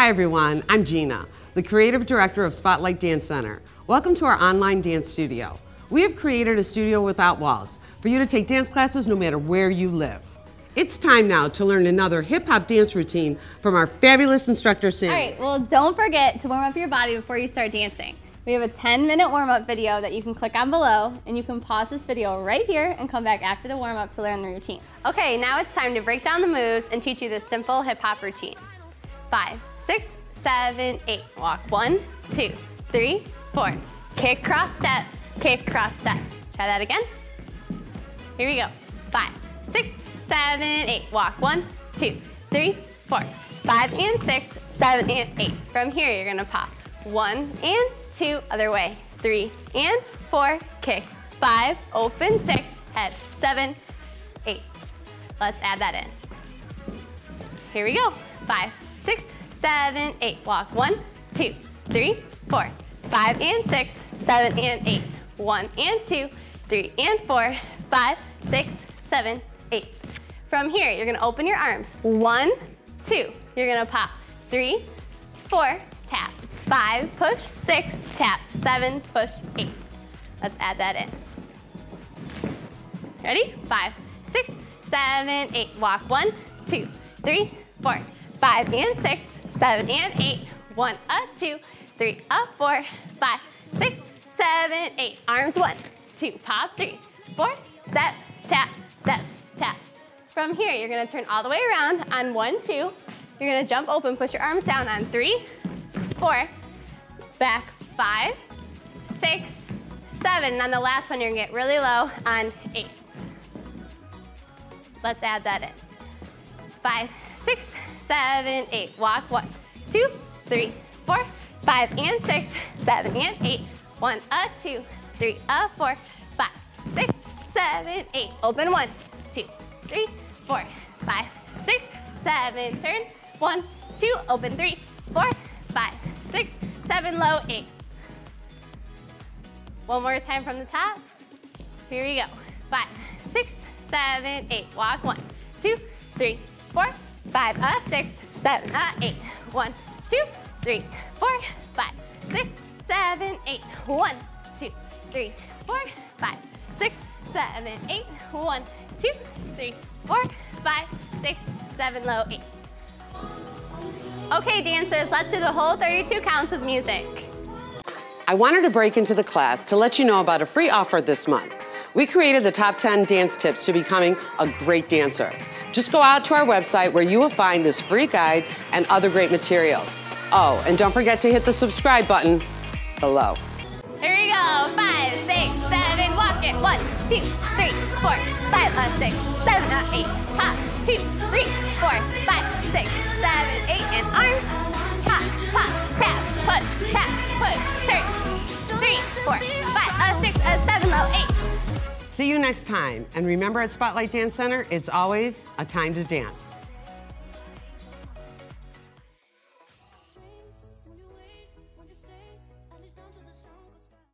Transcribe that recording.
Hi everyone, I'm Gina, the Creative Director of Spotlight Dance Center. Welcome to our online dance studio. We have created a studio without walls for you to take dance classes no matter where you live. It's time now to learn another hip-hop dance routine from our fabulous instructor, Sammy. All right, well don't forget to warm up your body before you start dancing. We have a 10-minute warm-up video that you can click on below, and you can pause this video right here and come back after the warm-up to learn the routine. Okay, now it's time to break down the moves and teach you this simple hip-hop routine. 5, 6, 7, 8. Walk. 1, 2, 3, 4. Kick, cross, step. Kick, cross, step. Try that again. Here we go. 5, 6, 7, 8. Walk. 1, 2, 3, 4. 5 and 6, 7 and 8. From here, you're gonna pop. 1 and 2, other way. 3 and 4, kick. 5, open, 6, head. 7, 8. Let's add that in. Here we go. 5, 6, 7, 8. Walk. 1, 2, 3, 4. 5 and 6, 7 and 8. 1 and 2, 3 and 4. 5, 6, 7, 8. From here, you're gonna open your arms. 1, 2. You're gonna pop. 3, 4, tap. 5, push, 6, tap. 7, push, 8. Let's add that in. Ready? 5, 6, 7, 8. Walk. 1, 2, 3, 4. 5 and 6, 7 and 8. 1, 2, 3, 4. 5, 6, 7, 8. Arms. 1, 2, pop. 3, 4, step, tap, step, tap. From here, you're gonna turn all the way around on 1, 2. You're gonna jump open, push your arms down on 3, 4, back. 5, 6, 7. And on the last one, you're gonna get really low on 8. Let's add that in. 5, 6, 7, 8. Walk. 1, 2, 3, 4. 5 and 6, 7 and 8. 1, 2, 3, 4. 5, 6, 7, 8. Open. 1, 2, 3, 4. 5, 6, 7. Turn. 1, 2. Open. 3, 4. 5, 6, 7, low. 8. One more time from the top. Here we go. 5, 6, 7, 8. Walk. 1, 2, 3, 4, 5, 6, 7, 8. 1, 2, 3, 4, 5, 6, 7, 8. 1, 2, 3, 4, 5, 6, 7, 8. 1, 2, 3, 4, 5, 6, 7, low. 8. Okay, dancers, let's do the whole 32 counts with music. I wanted to break into the class to let you know about a free offer this month. We created the top 10 dance tips to becoming a great dancer. Just go out to our website where you will find this free guide and other great materials. Oh, and don't forget to hit the subscribe button below. Here we go. 5, 6, 7, walk it. 1, 2, 3, 4. 5, 6, 7, 8. Hop. 2, 3, 4, 5, 6, 7, 8. And arms. Hop, hop, tap, push, turn. 3, 4, 5, 6, 7, low. 8. See you next time, and remember at Spotlight Dance Center, it's always a time to dance.